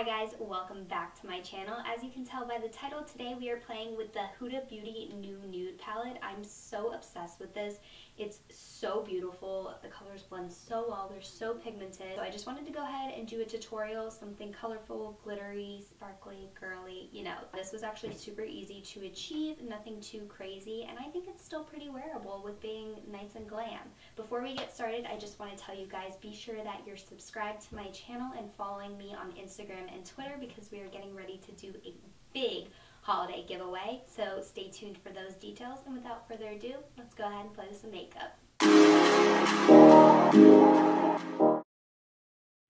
Hi guys, welcome back to my channel. As you can tell by the title, today we are playing with the Huda Beauty New Nude Palette. I'm so obsessed with this. It's so beautiful. The colors blend so well. They're so pigmented. So I just wanted to go ahead and do a tutorial, something colorful, glittery, sparkly, girly, you know. This was actually super easy to achieve, nothing too crazy, and I think it's still pretty wearable with being nice and glam. Before we get started, I just want to tell you guys, be sure that you're subscribed to my channel and following me on Instagram and Twitter because we are getting ready to do a big holiday giveaway, so stay tuned for those details. And without further ado, let's go ahead and play with some makeup.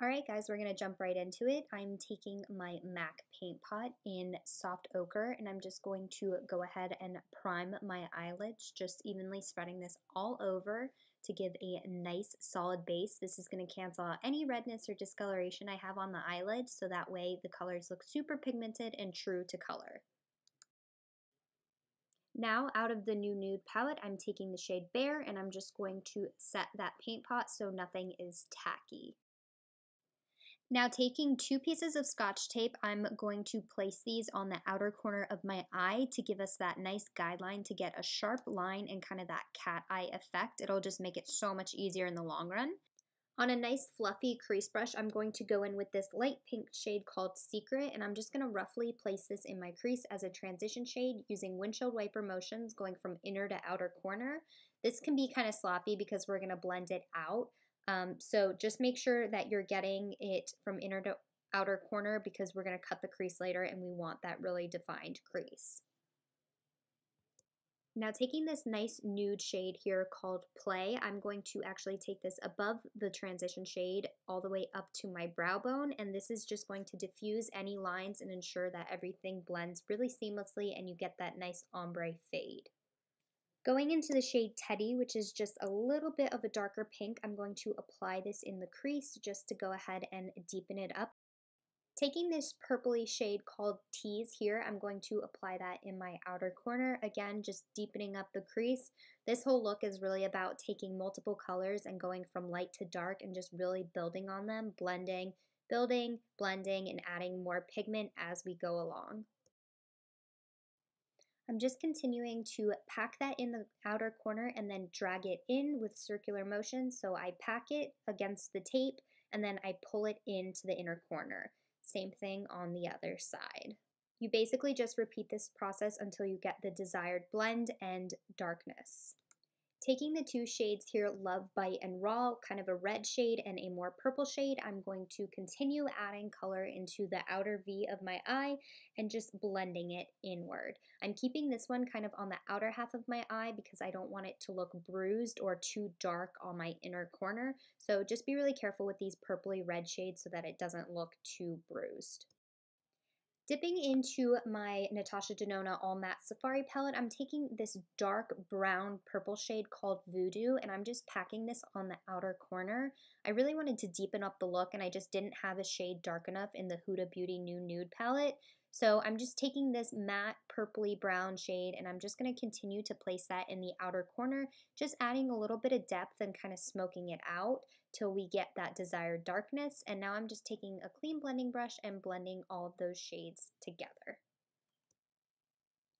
Alright guys, we're going to jump right into it. I'm taking my MAC Paint Pot in Soft Ochre and I'm just going to go ahead and prime my eyelids, just evenly spreading this all over to give a nice solid base. This is going to cancel out any redness or discoloration I have on the eyelid, so that way the colors look super pigmented and true to color. Now out of the New Nude palette, I'm taking the shade Bare and I'm just going to set that paint pot so nothing is tacky. Now taking two pieces of Scotch tape, I'm going to place these on the outer corner of my eye to give us that nice guideline to get a sharp line and kind of that cat eye effect. It'll just make it so much easier in the long run. On a nice fluffy crease brush, I'm going to go in with this light pink shade called Secret, and I'm just going to roughly place this in my crease as a transition shade using windshield wiper motions going from inner to outer corner. This can be kind of sloppy because we're going to blend it out. So just make sure that you're getting it from inner to outer corner because we're going to cut the crease later and we want that really defined crease. Now taking this nice nude shade here called Play, I'm going to actually take this above the transition shade all the way up to my brow bone, and this is just going to diffuse any lines and ensure that everything blends really seamlessly and you get that nice ombre fade. Going into the shade Teddy, which is just a little bit of a darker pink, I'm going to apply this in the crease just to go ahead and deepen it up. Taking this purpley shade called Tease here, I'm going to apply that in my outer corner, again just deepening up the crease. This whole look is really about taking multiple colors and going from light to dark and just really building on them, blending, building, blending, and adding more pigment as we go along. I'm just continuing to pack that in the outer corner and then drag it in with circular motion. So I pack it against the tape and then I pull it into the inner corner. Same thing on the other side. You basically just repeat this process until you get the desired blend and darkness. Taking the two shades here, Love Bite and Raw, kind of a red shade and a more purple shade, I'm going to continue adding color into the outer V of my eye and just blending it inward. I'm keeping this one kind of on the outer half of my eye because I don't want it to look bruised or too dark on my inner corner. So just be really careful with these purpley red shades so that it doesn't look too bruised. Dipping into my Natasha Denona All Matte Safari palette, I'm taking this dark brown purple shade called Voodoo, and I'm just packing this on the outer corner. I really wanted to deepen up the look, and I just didn't have a shade dark enough in the Huda Beauty New Nude palette. So I'm just taking this matte purpley brown shade, and I'm just going to continue to place that in the outer corner, just adding a little bit of depth and kind of smoking it out till we get that desired darkness. And now I'm just taking a clean blending brush and blending all of those shades together.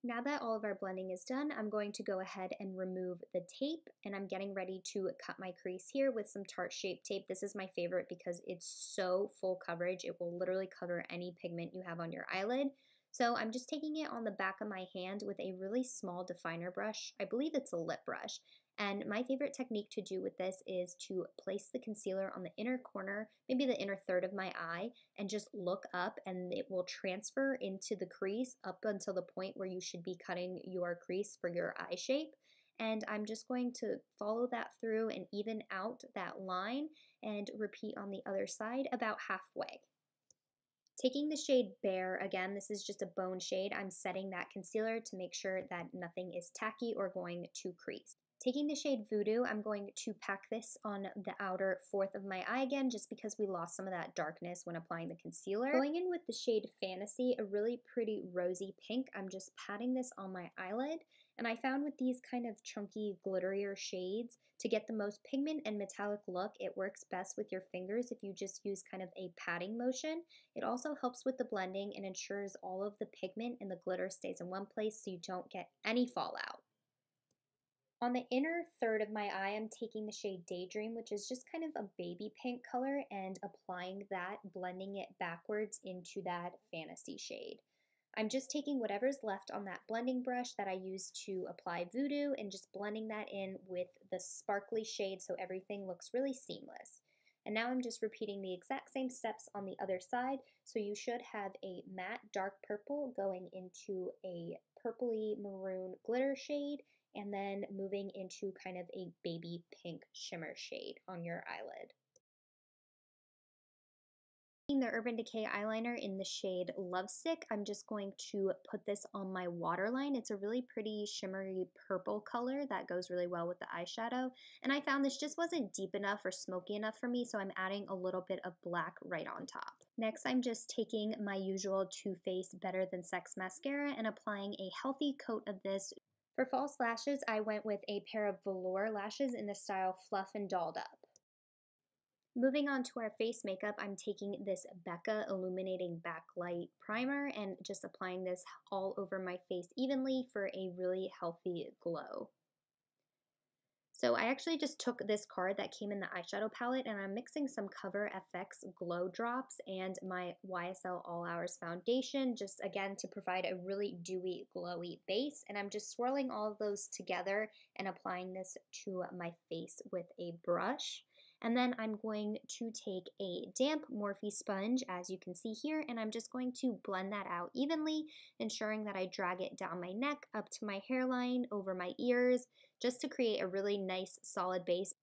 Now that all of our blending is done, I'm going to go ahead and remove the tape, and I'm getting ready to cut my crease here with some Tarte Shape Tape. This is my favorite because it's so full coverage. It will literally cover any pigment you have on your eyelid. So I'm just taking it on the back of my hand with a really small definer brush. I believe it's a lip brush. And my favorite technique to do with this is to place the concealer on the inner corner, maybe the inner third of my eye, and just look up, and it will transfer into the crease up until the point where you should be cutting your crease for your eye shape. And I'm just going to follow that through and even out that line and repeat on the other side about halfway. Taking the shade Bare, again, this is just a bone shade. I'm setting that concealer to make sure that nothing is tacky or going to crease. Taking the shade Voodoo, I'm going to pack this on the outer fourth of my eye again, just because we lost some of that darkness when applying the concealer. Going in with the shade Fantasy, a really pretty rosy pink, I'm just patting this on my eyelid. And I found with these kind of chunky, glitterier shades, to get the most pigment and metallic look, it works best with your fingers if you just use kind of a patting motion. It also helps with the blending and ensures all of the pigment and the glitter stays in one place so you don't get any fallout. On the inner third of my eye, I'm taking the shade Daydream, which is just kind of a baby pink color, and applying that, blending it backwards into that Fantasy shade. I'm just taking whatever's left on that blending brush that I used to apply Voodoo and just blending that in with the sparkly shade so everything looks really seamless. And now I'm just repeating the exact same steps on the other side, so you should have a matte dark purple going into a purpley maroon glitter shade, and then moving into kind of a baby pink shimmer shade on your eyelid. Taking the Urban Decay eyeliner in the shade Love Sick, I'm just going to put this on my waterline. It's a really pretty shimmery purple color that goes really well with the eyeshadow. And I found this just wasn't deep enough or smoky enough for me, so I'm adding a little bit of black right on top. Next, I'm just taking my usual Too Faced Better Than Sex mascara and applying a healthy coat of this. For false lashes, I went with a pair of velour lashes in the style Fluff and Dolled Up. Moving on to our face makeup, I'm taking this Becca Illuminating Backlight Primer and just applying this all over my face evenly for a really healthy glow. So I actually just took this card that came in the eyeshadow palette, and I'm mixing some Cover FX Glow Drops and my YSL All Hours Foundation, just again to provide a really dewy, glowy base. And I'm just swirling all of those together and applying this to my face with a brush. And then I'm going to take a damp Morphe sponge, as you can see here, and I'm just going to blend that out evenly, ensuring that I drag it down my neck, up to my hairline, over my ears, just to create a really nice solid base.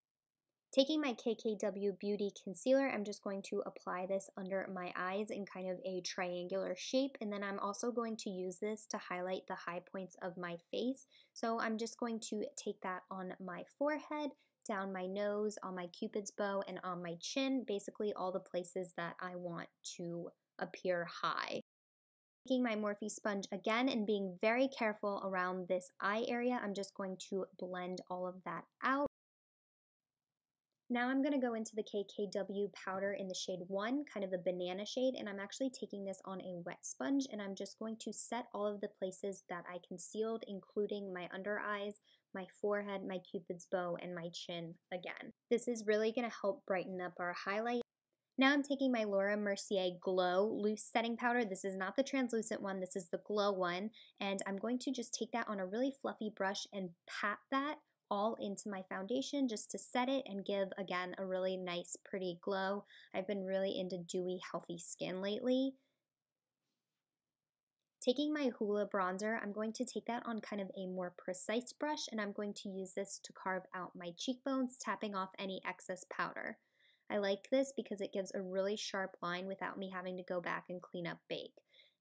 Taking my KKW Beauty Concealer, I'm just going to apply this under my eyes in kind of a triangular shape, and then I'm also going to use this to highlight the high points of my face. So I'm just going to take that on my forehead, down my nose, on my cupid's bow, and on my chin, basically all the places that I want to appear high. Taking my Morphe sponge again and being very careful around this eye area, I'm just going to blend all of that out. Now I'm going to go into the KKW powder in the shade 1, kind of the banana shade, and I'm actually taking this on a wet sponge, and I'm just going to set all of the places that I concealed, including my under eyes, my forehead, my cupid's bow, and my chin again. This is really going to help brighten up our highlight. Now I'm taking my Laura Mercier Glow Loose Setting Powder. This is not the translucent one, this is the glow one, and I'm going to just take that on a really fluffy brush and pat that all into my foundation just to set it and give, again, a really nice, pretty glow. I've been really into dewy, healthy skin lately. Taking my Hoola bronzer, I'm going to take that on kind of a more precise brush, and I'm going to use this to carve out my cheekbones, tapping off any excess powder. I like this because it gives a really sharp line without me having to go back and clean up bake.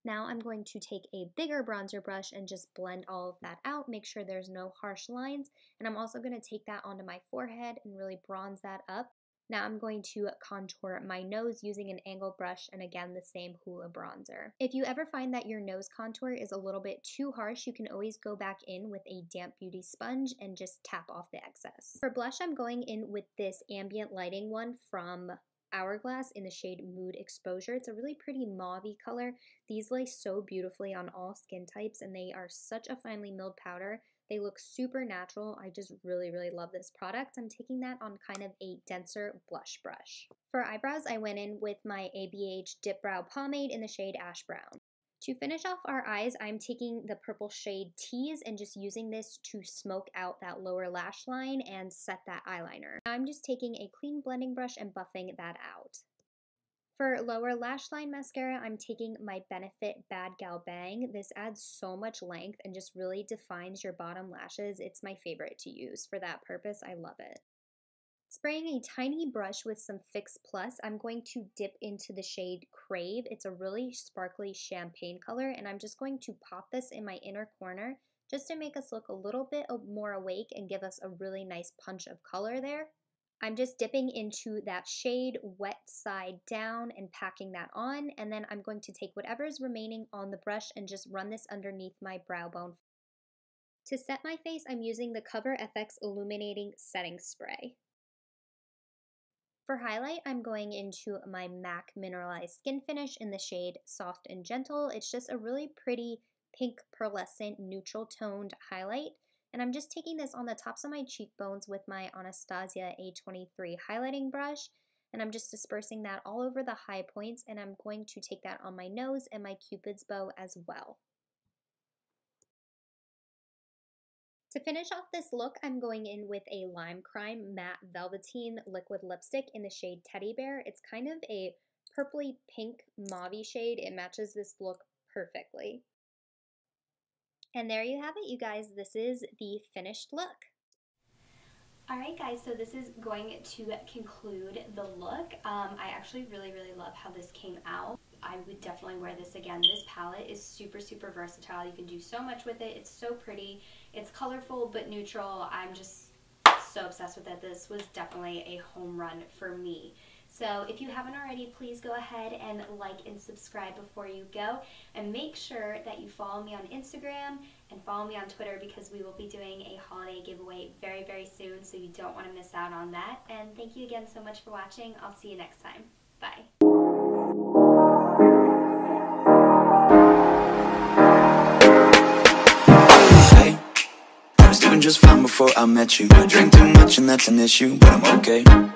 Now I'm going to take a bigger bronzer brush and just blend all of that out, make sure there's no harsh lines, and I'm also going to take that onto my forehead and really bronze that up. Now I'm going to contour my nose using an angle brush, and again the same Hoola bronzer. If you ever find that your nose contour is a little bit too harsh, you can always go back in with a damp beauty sponge and just tap off the excess. For blush, I'm going in with this ambient lighting one from Hourglass in the shade Mood Exposure. It's a really pretty mauve-y color. These lay so beautifully on all skin types, and they are such a finely milled powder. They look super natural. I just really, really love this product. I'm taking that on kind of a denser blush brush. For eyebrows, I went in with my ABH Dip Brow Pomade in the shade Ash Brown. To finish off our eyes, I'm taking the purple shade Tease and just using this to smoke out that lower lash line and set that eyeliner. Now I'm just taking a clean blending brush and buffing that out. For lower lash line mascara, I'm taking my Benefit Bad Gal Bang. This adds so much length and just really defines your bottom lashes. It's my favorite to use for that purpose. I love it. Spraying a tiny brush with some Fix Plus, I'm going to dip into the shade Crave. It's a really sparkly champagne color, and I'm just going to pop this in my inner corner just to make us look a little bit more awake and give us a really nice punch of color there. I'm just dipping into that shade wet side down and packing that on, and then I'm going to take whatever is remaining on the brush and just run this underneath my brow bone. To set my face, I'm using the Cover FX Illuminating Setting Spray. For highlight, I'm going into my MAC Mineralized Skin Finish in the shade Soft and Gentle. It's just a really pretty pink pearlescent neutral toned highlight. And I'm just taking this on the tops of my cheekbones with my Anastasia A23 highlighting brush. And I'm just dispersing that all over the high points. And I'm going to take that on my nose and my Cupid's bow as well. To finish off this look, I'm going in with a Lime Crime Matte Velvetine Liquid Lipstick in the shade Teddy Bear. It's kind of a purpley pink mauve shade. It matches this look perfectly. And there you have it, you guys. This is the finished look. Alright guys, so this is going to conclude the look. I actually really love how this came out. I would definitely wear this again. This palette is super versatile. You can do so much with it. It's so pretty. It's colorful but neutral. I'm just so obsessed with it. This was definitely a home run for me. So if you haven't already, please go ahead and like and subscribe before you go. And make sure that you follow me on Instagram and follow me on Twitter, because we will be doing a holiday giveaway very soon. So you don't want to miss out on that. And thank you again so much for watching. I'll see you next time. Bye. Just fine before I met you. I drink too much and that's an issue, but I'm okay.